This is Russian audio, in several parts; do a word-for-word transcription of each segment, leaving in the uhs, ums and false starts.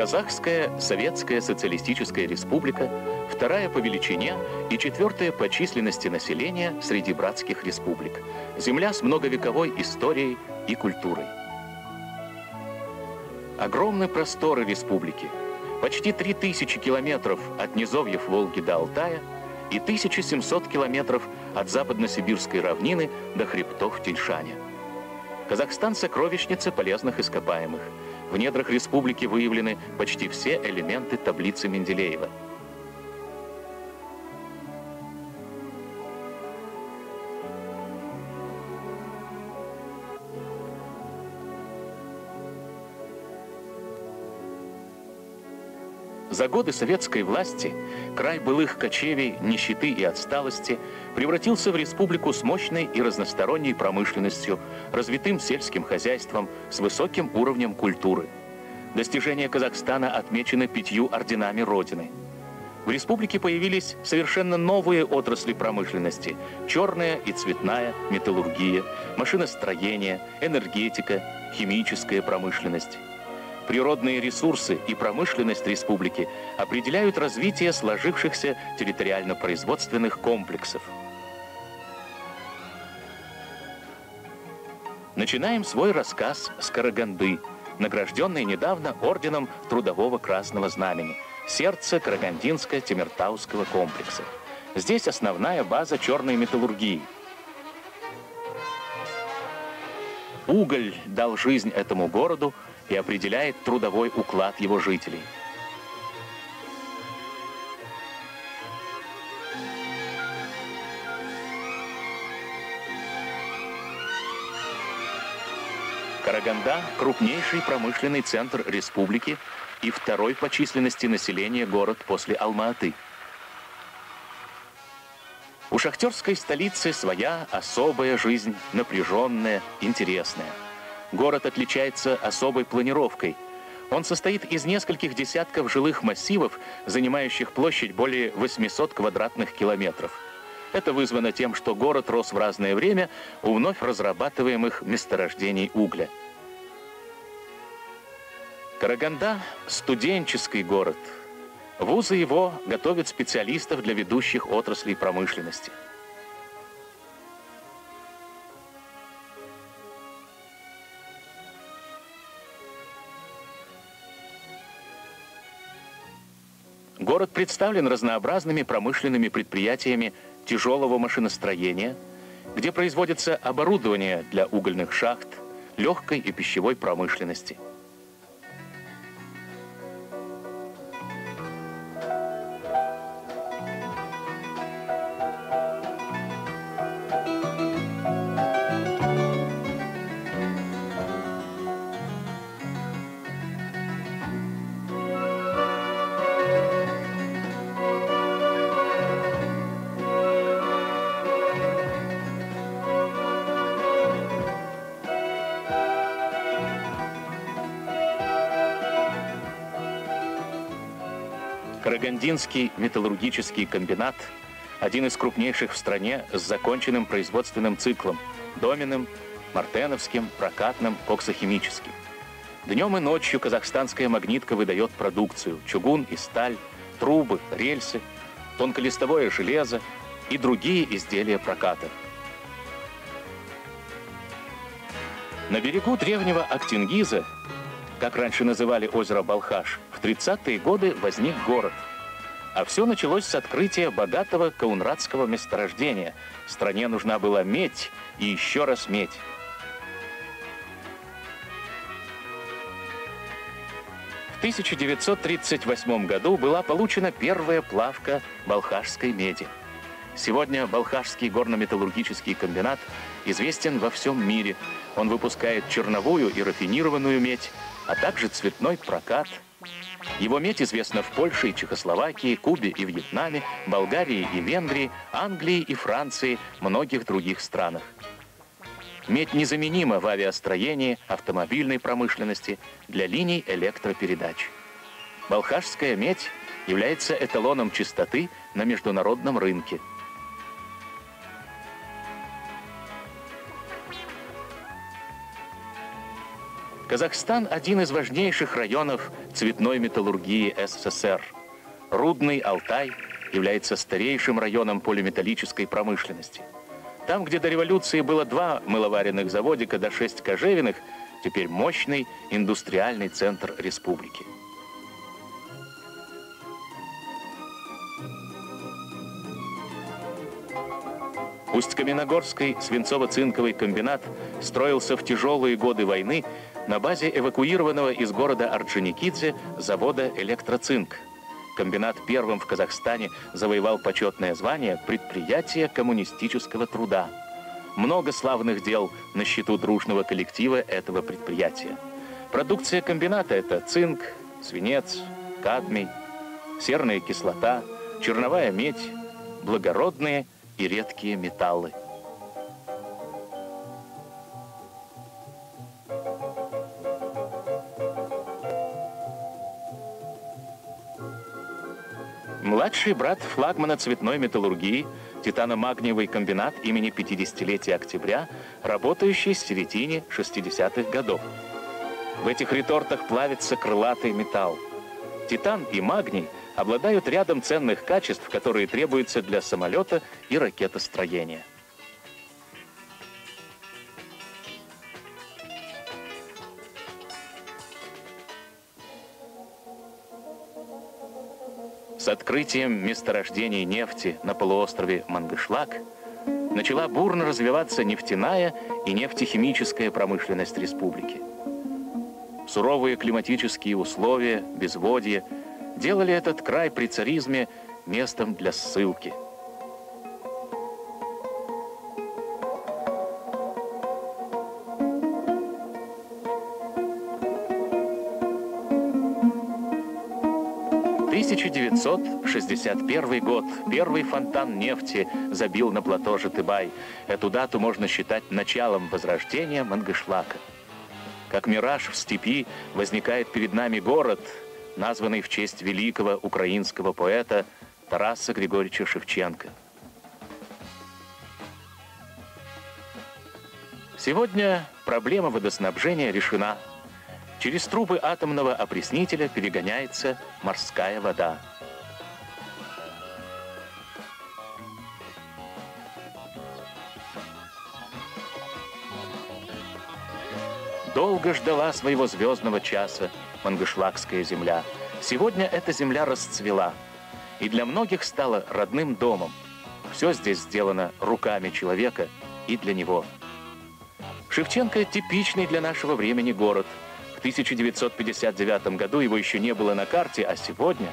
Казахская Советская Социалистическая Республика, вторая по величине и четвертая по численности населения среди братских республик. Земля с многовековой историей и культурой. Огромны просторы республики. Почти три тысячи километров от низовьев Волги до Алтая и тысяча семьсот километров от западно-сибирской равнины до хребтов Тянь-Шаня. Казахстан – сокровищница полезных ископаемых. В недрах республики выявлены почти все элементы таблицы Менделеева. За годы советской власти край былых кочевий, нищеты и отсталости превратился в республику с мощной и разносторонней промышленностью, развитым сельским хозяйством, с высоким уровнем культуры. Достижения Казахстана отмечены пятью орденами Родины. В республике появились совершенно новые отрасли промышленности – черная и цветная, металлургия, машиностроение, энергетика, химическая промышленность. Природные ресурсы и промышленность республики определяют развитие сложившихся территориально-производственных комплексов. Начинаем свой рассказ с Караганды, награжденной недавно орденом Трудового Красного Знамени, сердце Карагандинско-Темиртауского комплекса. Здесь основная база черной металлургии. Уголь дал жизнь этому городу и определяет трудовой уклад его жителей. Караганда – крупнейший промышленный центр республики и второй по численности населения город после Алма-Аты. У шахтерской столицы своя особая жизнь, напряженная, интересная. Город отличается особой планировкой. Он состоит из нескольких десятков жилых массивов, занимающих площадь более восьмисот квадратных километров. Это вызвано тем, что город рос в разное время у вновь разрабатываемых месторождений угля. Караганда – студенческий город. Вузы его готовят специалистов для ведущих отраслей промышленности. Город представлен разнообразными промышленными предприятиями тяжелого машиностроения, где производится оборудование для угольных шахт, легкой и пищевой промышленности. Карагандинский металлургический комбинат – один из крупнейших в стране с законченным производственным циклом – доменным, мартеновским, прокатным, коксохимическим. Днем и ночью казахстанская магнитка выдает продукцию – чугун и сталь, трубы, рельсы, тонколистовое железо и другие изделия проката. На берегу древнего Актингиза, как раньше называли озеро Балхаш, в тридцатые годы возник город. А все началось с открытия богатого каунрадского месторождения. Стране нужна была медь и еще раз медь. В тысяча девятьсот тридцать восьмом году была получена первая плавка балхашской меди. Сегодня Балхашский горно-металлургический комбинат известен во всем мире. Он выпускает черновую и рафинированную медь, а также цветной прокат. Его медь известна в Польше и Чехословакии, Кубе и Вьетнаме, Болгарии и Венгрии, Англии и Франции, многих других странах. Медь незаменима в авиастроении, автомобильной промышленности, для линий электропередач. Балхашская медь является эталоном чистоты на международном рынке. Казахстан – один из важнейших районов цветной металлургии СССР. Рудный Алтай является старейшим районом полиметаллической промышленности. Там, где до революции было два мыловаренных заводика до шесть кожевенных, теперь мощный индустриальный центр республики. Усть-Каменогорский свинцово-цинковый комбинат строился в тяжелые годы войны на базе эвакуированного из города Орджоникидзе завода «Электроцинк». Комбинат первым в Казахстане завоевал почетное звание «Предприятие коммунистического труда». Много славных дел на счету дружного коллектива этого предприятия. Продукция комбината – это цинк, свинец, кадмий, серная кислота, черновая медь, благородные и редкие металлы. Младший брат флагмана цветной металлургии, титано-магниевый комбинат имени пятидесятилетия октября, работающий с середины шестидесятых годов. В этих ретортах плавится крылатый металл. Титан и магний обладают рядом ценных качеств, которые требуются для самолета и ракетостроения. С открытием месторождений нефти на полуострове Мангышлак начала бурно развиваться нефтяная и нефтехимическая промышленность республики. Суровые климатические условия, безводье делали этот край при царизме местом для ссылки. тысяча девятьсот шестьдесят первый год. Первый фонтан нефти забил на плато Жетыбай. Эту дату можно считать началом возрождения Мангышлака. Как мираж в степи возникает перед нами город, названный в честь великого украинского поэта Тараса Григорьевича Шевченко. Сегодня проблема водоснабжения решена. Через трубы атомного опреснителя перегоняется морская вода. Долго ждала своего звездного часа мангышлакская земля. Сегодня эта земля расцвела и для многих стала родным домом. Все здесь сделано руками человека и для него. Шевченко – типичный для нашего времени город. В тысяча девятьсот пятьдесят девятом году его еще не было на карте, а сегодня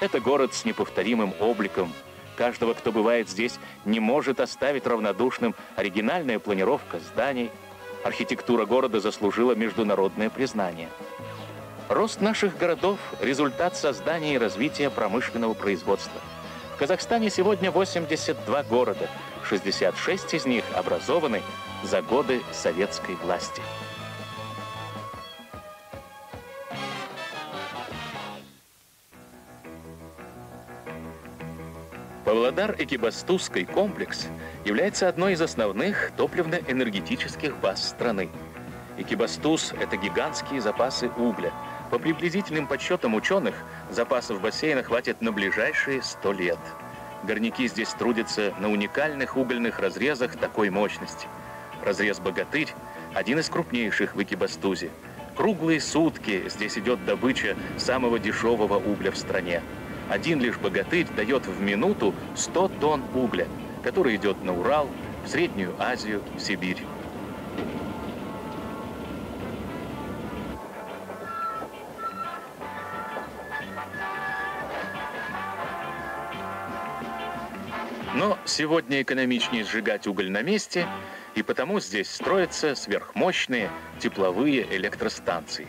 это город с неповторимым обликом. Каждого, кто бывает здесь, не может оставить равнодушным оригинальная планировка зданий. Архитектура города заслужила международное признание. Рост наших городов – результат создания и развития промышленного производства. В Казахстане сегодня восемьдесят два города, шестьдесят шесть из них образованы за годы советской власти. Павлодар-Экибастузский комплекс является одной из основных топливно-энергетических баз страны. Экибастуз – это гигантские запасы угля. По приблизительным подсчетам ученых, запасов бассейна хватит на ближайшие сто лет. Горняки здесь трудятся на уникальных угольных разрезах такой мощности. Разрез «Богатырь» – один из крупнейших в Экибастузе. Круглые сутки здесь идет добыча самого дешевого угля в стране. Один лишь «Богатырь» дает в минуту сто тонн угля, который идет на Урал, в Среднюю Азию, в Сибирь. Но сегодня экономичнее сжигать уголь на месте, и потому здесь строятся сверхмощные тепловые электростанции.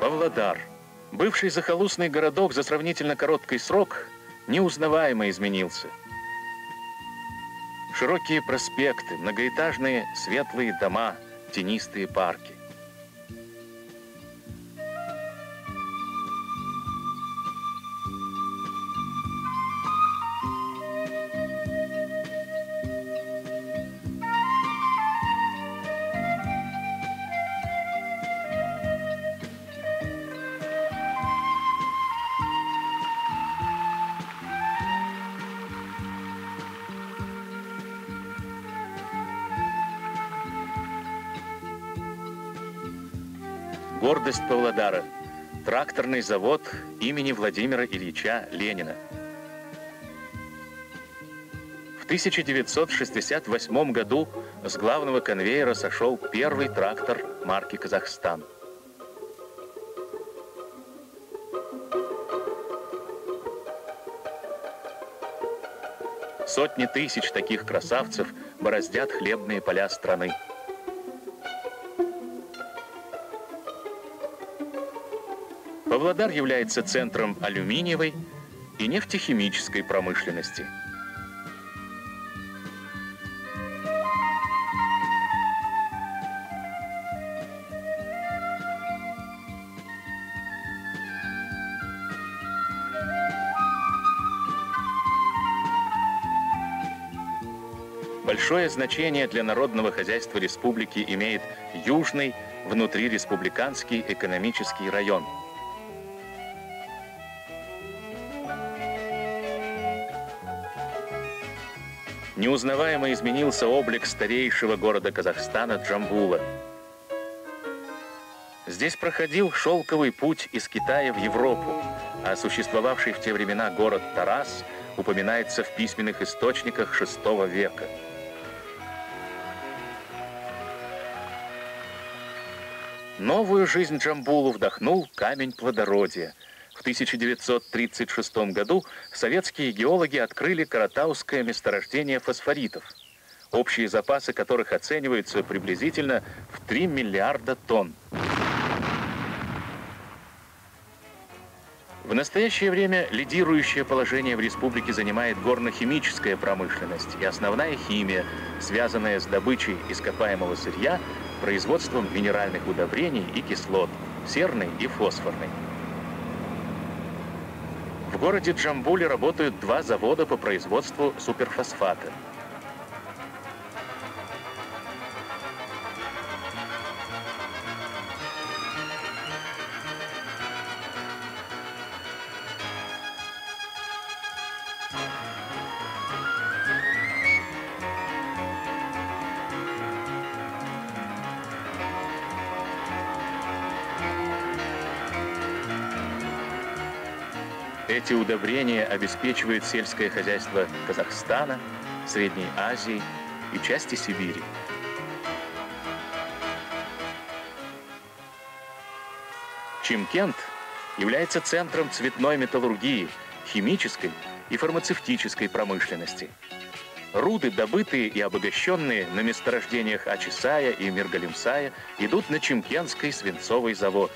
Павлодар. Бывший захолустный городок за сравнительно короткий срок неузнаваемо изменился. Широкие проспекты, многоэтажные светлые дома, тенистые парки. гордость Павлодара, тракторный завод имени Владимира Ильича Ленина. В тысяча девятьсот шестьдесят восьмом году с главного конвейера сошел первый трактор марки «Казахстан». Сотни тысяч таких красавцев бороздят хлебные поля страны. Павлодар является центром алюминиевой и нефтехимической промышленности. Большое значение для народного хозяйства республики имеет южный внутриреспубликанский экономический район. Неузнаваемо изменился облик старейшего города Казахстана Джамбула. Здесь проходил шелковый путь из Китая в Европу, а существовавший в те времена город Тарас упоминается в письменных источниках шестого века. Новую жизнь Джамбулу вдохнул камень плодородия. В тысяча девятьсот тридцать шестом году советские геологи открыли каратауское месторождение фосфоритов, общие запасы которых оцениваются приблизительно в три миллиарда тонн. В настоящее время лидирующее положение в республике занимает горно-химическая промышленность и основная химия, связанная с добычей ископаемого сырья, производством минеральных удобрений и кислот, серной и фосфорной. В городе Джамбуле работают два завода по производству суперфосфата. Эти удобрения обеспечивают сельское хозяйство Казахстана, Средней Азии и части Сибири. Чимкент является центром цветной металлургии, химической и фармацевтической промышленности. Руды, добытые и обогащенные на месторождениях Ачисая и Миргалимсая, идут на Чимкентский свинцовый завод.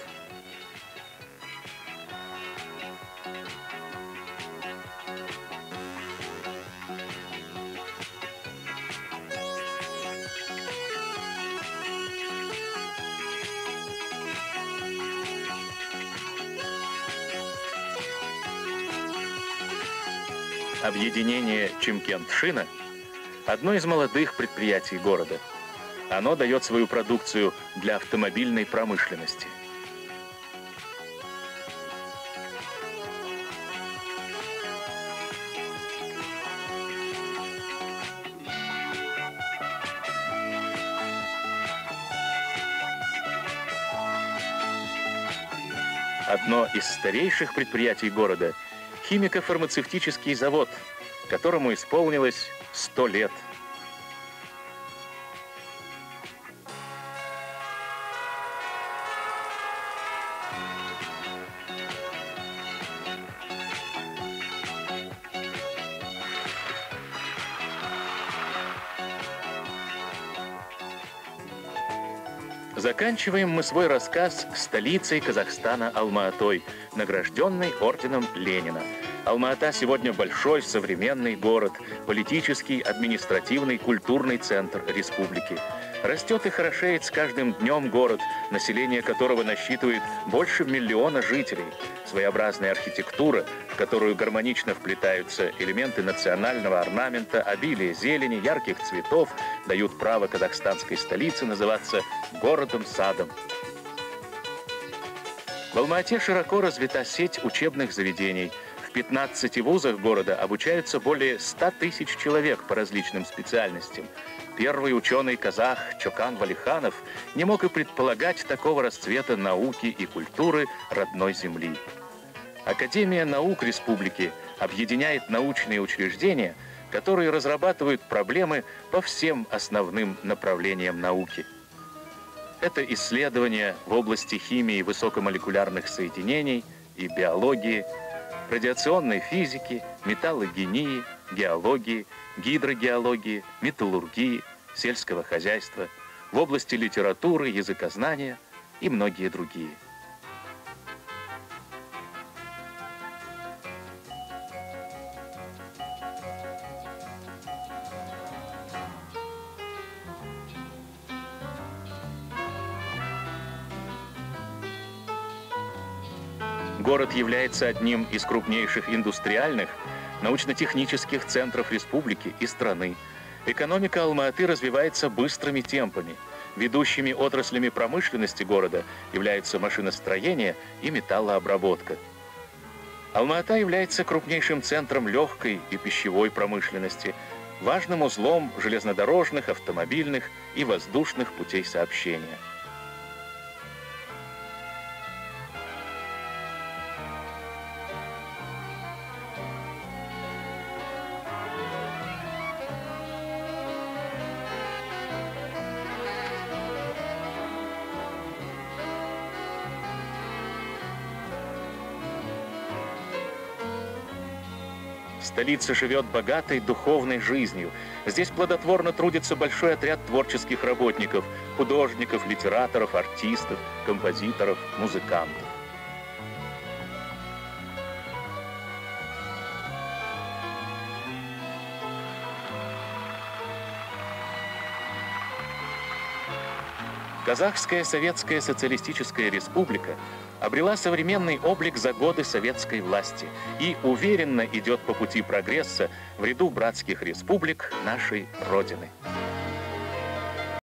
Объединение Чимкентшина – одно из молодых предприятий города. Оно дает свою продукцию для автомобильной промышленности. Одно из старейших предприятий города – химико-фармацевтический завод, которому исполнилось сто лет. Заканчиваем мы свой рассказ столицей Казахстана Алма-Атой, награжденной орденом Ленина. Алма-Ата сегодня большой современный город, политический, административный, культурный центр республики. Растет и хорошеет с каждым днем город, население которого насчитывает больше миллиона жителей. Своеобразная архитектура, в которую гармонично вплетаются элементы национального орнамента, обилие зелени, ярких цветов, дают право казахстанской столице называться городом-садом. В Алма-Ате широко развита сеть учебных заведений. В пятнадцати вузах города обучаются более ста тысяч человек по различным специальностям. Первый ученый-казах Чокан Валиханов не мог и предполагать такого расцвета науки и культуры родной земли. Академия наук республики объединяет научные учреждения, которые разрабатывают проблемы по всем основным направлениям науки. Это исследования в области химии высокомолекулярных соединений и биологии, радиационной физики, металлогении, геологии, гидрогеологии, металлургии, сельского хозяйства, в области литературы, языкознания и многие другие. Город является одним из крупнейших индустриальных, научно-технических центров республики и страны. Экономика Алма-Аты развивается быстрыми темпами. Ведущими отраслями промышленности города являются машиностроение и металлообработка. Алма-Ата является крупнейшим центром легкой и пищевой промышленности, важным узлом железнодорожных, автомобильных и воздушных путей сообщения. Столица живет богатой духовной жизнью. Здесь плодотворно трудится большой отряд творческих работников, художников, литераторов, артистов, композиторов, музыкантов. Казахская Советская Социалистическая Республика обрела современный облик за годы советской власти и уверенно идет по пути прогресса в ряду братских республик нашей Родины.